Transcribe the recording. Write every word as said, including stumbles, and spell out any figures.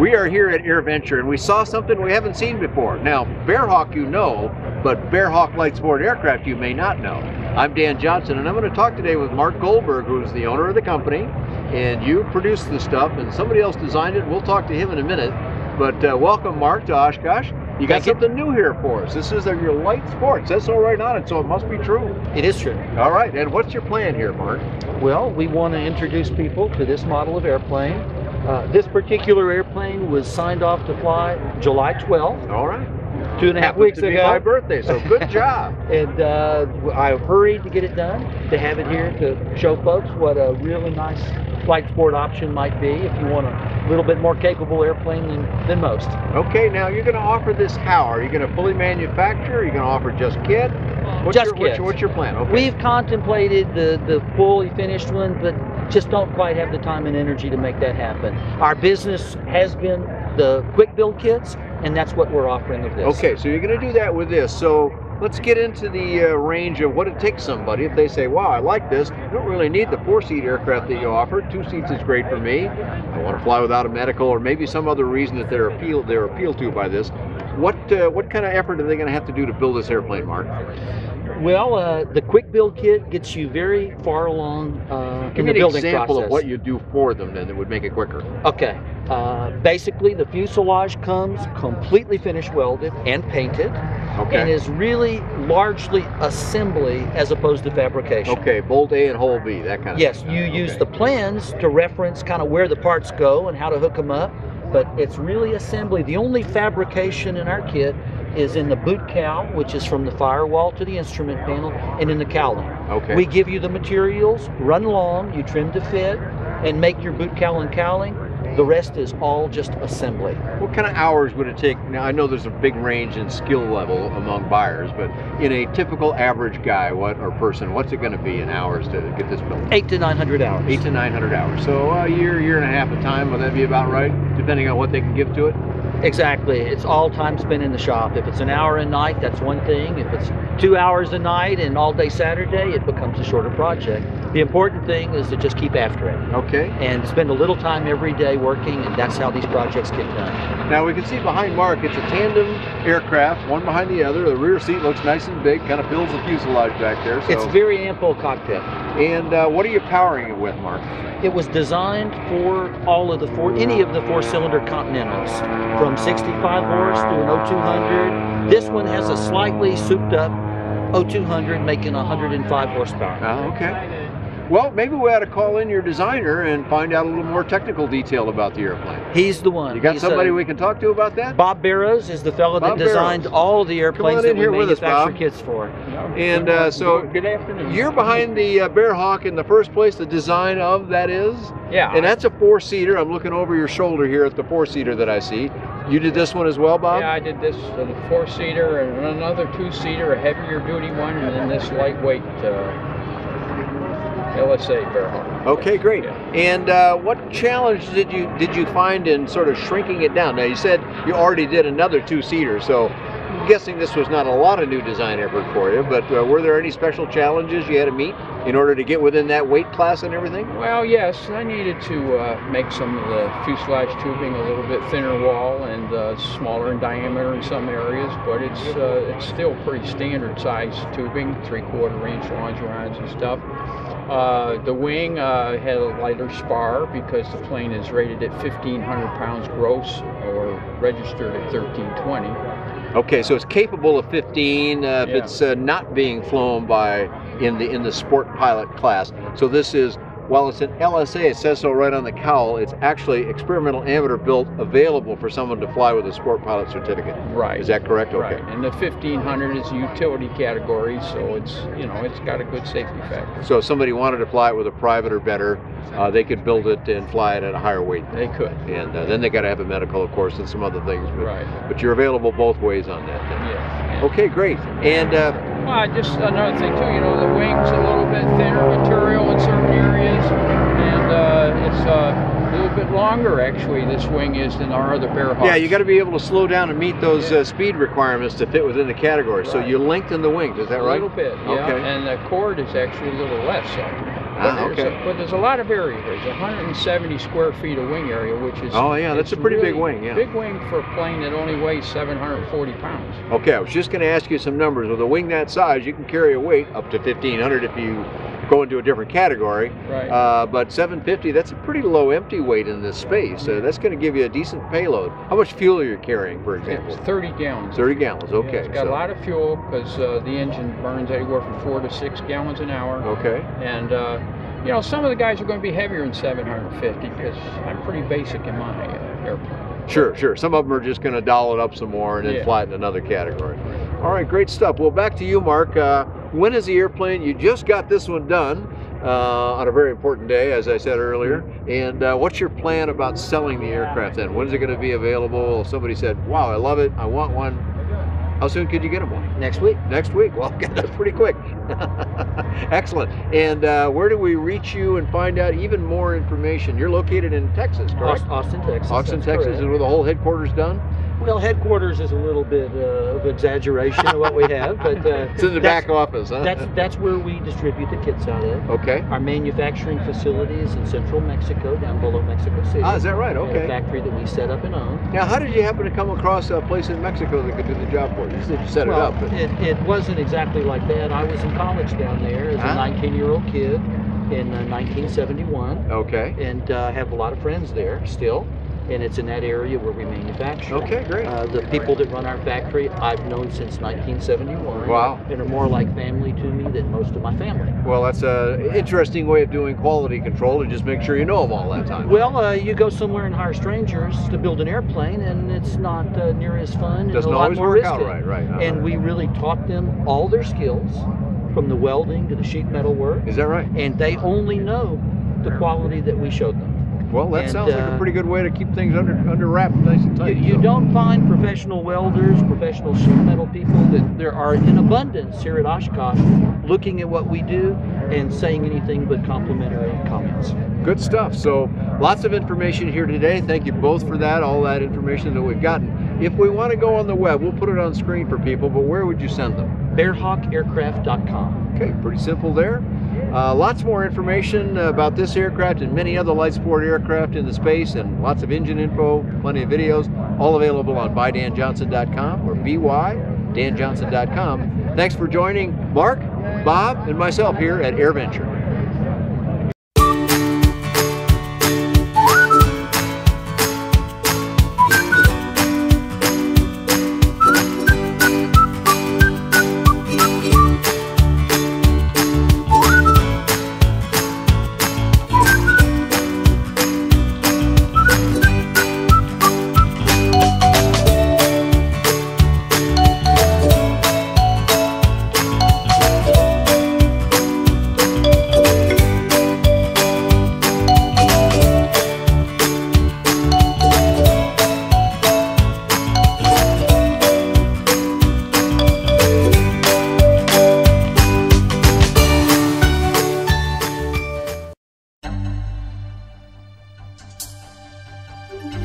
We are here at AirVenture and we saw something we haven't seen before. Now, Bearhawk you know, but Bearhawk light sport aircraft you may not know. I'm Dan Johnson and I'm going to talk today with Mark Goldberg, who's the owner of the company, and you produce the stuff and somebody else designed it. We'll talk to him in a minute, but uh, welcome Mark to Oshkosh. You got Thank something you. new here for us. This is uh, your light sports. That's all right on it, so it must be true. It is true. All right, and what's your plan here, Mark? Well, we want to introduce people to this model of airplane. Uh, this particular airplane was signed off to fly July twelfth. All right. Two and a half Happened weeks to ago. Be my birthday, so good job. And uh, I hurried to get it done, to have it here to show folks what a really nice flight sport option might be if you want a little bit more capable airplane than, than most. Okay, now you're going to offer this how? Are you going to fully manufacture? Are you going to offer just kit? What's just your, kit. What's your, what's your plan? Okay. We've contemplated the, the fully finished one, but just don't quite have the time and energy to make that happen. Our business has been the quick build kits, and that's what we're offering with this. Okay, so you're going to do that with this. So let's get into the uh, range of what it takes somebody if they say, wow, I like this. I don't really need the four-seat aircraft that you offer. Two seats is great for me. I want to fly without a medical, or maybe some other reason that they're appealed, they're appealed to by this. What, uh, what kind of effort are they going to have to do to build this airplane, Mark? Well, uh, the quick build kit gets you very far along uh, in the building process. Give me an example of what you do for them then that would make it quicker. Okay. Uh, basically, the fuselage comes completely finished welded and painted, okay, and is really largely assembly as opposed to fabrication. Okay, bolt A and hole B, that kind of yes, thing. Yes, you okay. use the plans to reference kind of where the parts go and how to hook them up, but it's really assembly. The only fabrication in our kit is in the boot cowl, which is from the firewall to the instrument panel, and in the cowling. Okay. We give you the materials, run long, you trim to fit, and make your boot cowl and cowling. The rest is all just assembly. What kind of hours would it take? Now, I know there's a big range in skill level among buyers, but in a typical average guy what or person, what's it going to be in hours to get this built? Eight to nine hundred hours. Eight to nine hundred hours. So a year, year and a half of time, would that be about right, depending on what they can give to it? Exactly. It's all time spent in the shop. If it's an hour a night, that's one thing. If it's two hours a night and all day Saturday, it becomes a shorter project. The important thing is to just keep after it. Okay. And spend a little time every day working, and that's how these projects get done. Now we can see behind Mark, it's a tandem aircraft, one behind the other. The rear seat looks nice and big, kind of fills the fuselage back there. So. It's very ample cockpit. And uh, what are you powering it with, Mark? It was designed for all of the four, any of the four-cylinder Continentals, from sixty-five horse to an oh two hundred. This one has a slightly souped-up oh two hundred, making one hundred five horsepower. Oh, okay. Well, maybe we ought to call in your designer and find out a little more technical detail about the airplane. He's the one. You got He's somebody a, we can talk to about that? Bob Barrows is the fellow Bob that designed Barrows. all the airplanes that we manufacture kits for. And uh, so, good afternoon. You're behind the uh, Bearhawk in the first place, the design of that is? Yeah. And that's a four-seater. I'm looking over your shoulder here at the four-seater that I see. You did this one as well, Bob? Yeah, I did this uh, the four-seater and another two-seater, a heavier-duty one, and then this lightweight uh, L S A Bearhawk. Okay, great. Yeah. And uh, what challenge did you did you find in sort of shrinking it down? Now you said you already did another two-seater, so I'm guessing this was not a lot of new design effort for you, but uh, were there any special challenges you had to meet in order to get within that weight class and everything? Well, yes, I needed to uh, make some of the fuselage tubing a little bit thinner wall and uh, smaller in diameter in some areas, but it's uh, it's still pretty standard size tubing, three-quarter inch longerons and stuff. Uh, the wing uh, had a lighter spar because the plane is rated at fifteen hundred pounds gross or registered at thirteen twenty. Okay, so it's capable of fifteen uh, yeah. if it's uh, not being flown by in the in the sport pilot class. So this is, while it's an L S A, it says so right on the cowl, it's actually experimental amateur built, available for someone to fly with a sport pilot certificate. Right. Is that correct? Okay. Right. And the fifteen hundred is a utility category, so it's, you know, it's got a good safety factor. So if somebody wanted to fly it with a private or better, uh, they could build it and fly it at a higher weight. They could. And uh, then they got to have a medical, of course, and some other things. But, right. But you're available both ways on that then. Yes. Okay, great. And uh, well, just another thing too, you know, the wing's a little bit thinner material in certain areas, and uh, it's uh, a little bit longer actually, this wing is, than our other Bearhawks. Yeah, you got to be able to slow down and meet those yeah. uh, speed requirements to fit within the category. Right. So you lengthen the wing, is that right? A little bit, yeah. Okay. And the cord is actually a little less. So. But, ah, there's okay. a, but there's a lot of area here. There's one hundred seventy square feet of wing area, which is... Oh, yeah, that's a pretty really big wing, yeah. Big wing for a plane that only weighs seven hundred forty pounds. Okay, I was just going to ask you some numbers. With a wing that size, you can carry a weight up to fifteen hundred if you go into a different category. Right. Uh, but seven fifty, that's a pretty low empty weight in this space, so that's going to give you a decent payload. How much fuel are you carrying, for example? It's thirty gallons. thirty gallons, okay. Yeah, it's got so. a lot of fuel because uh, the engine burns anywhere from four to six gallons an hour. Okay. And uh, you know, some of the guys are going to be heavier than seven hundred fifty because I'm pretty basic in my uh, airplane. Sure, sure. Some of them are just going to doll it up some more and then yeah. fly it in another category. All right, great stuff. Well, back to you, Mark. Uh, when is the airplane? You just got this one done uh, on a very important day, as I said earlier. And uh, what's your plan about selling the aircraft then? When is it going to be available? If somebody said, wow, I love it, I want one. How soon could you get them one? Next week. Next week. Well, that's pretty quick. Excellent. And uh, where do we reach you and find out even more information? You're located in Texas, correct? Austin, Texas. Austin, Texas is where the whole headquarters done? Well, headquarters is a little bit uh, of exaggeration of what we have, but uh, it's in the back office, huh? That's that's where we distribute the kits out of. Okay. Our manufacturing facility is in central Mexico, down below Mexico City. Ah, is that right? Okay. A factory that we set up and own. Now, how did you happen to come across a place in Mexico that could do the job for you? You said you set well, it up. But... It, it wasn't exactly like that. I was in college down there as huh? a nineteen-year-old kid in uh, nineteen seventy-one. Okay. And uh, have a lot of friends there still. And it's in that area where we manufacture. Okay, great. Uh, the people that run our factory, I've known since nineteen seventy-one. Wow. And are more like family to me than most of my family. Well, that's an interesting way of doing quality control, to just make sure you know them all that time. Well, uh, you go somewhere and hire strangers to build an airplane, and it's not uh, near as fun. And doesn't a lot always more work out right, right. No, and right. we really taught them all their skills, from the welding to the sheet metal work. Is that right? And they only know the quality that we showed them. Well, that and, sounds like uh, a pretty good way to keep things under under wrap, nice and tight. You, you so. don't find professional welders, professional sheet metal people that there are in abundance here at Oshkosh looking at what we do and saying anything but complimentary comments. Good stuff. So lots of information here today. Thank you both for that, all that information that we've gotten. If we want to go on the web, we'll put it on screen for people, but where would you send them? Bearhawk Aircraft dot com. Okay, pretty simple there. Uh, lots more information about this aircraft and many other light sport aircraft in the space, and lots of engine info, plenty of videos, all available on by dan johnson dot com or b y dan johnson dot com. Thanks for joining Mark, Bob, and myself here at AirVenture. Thank you.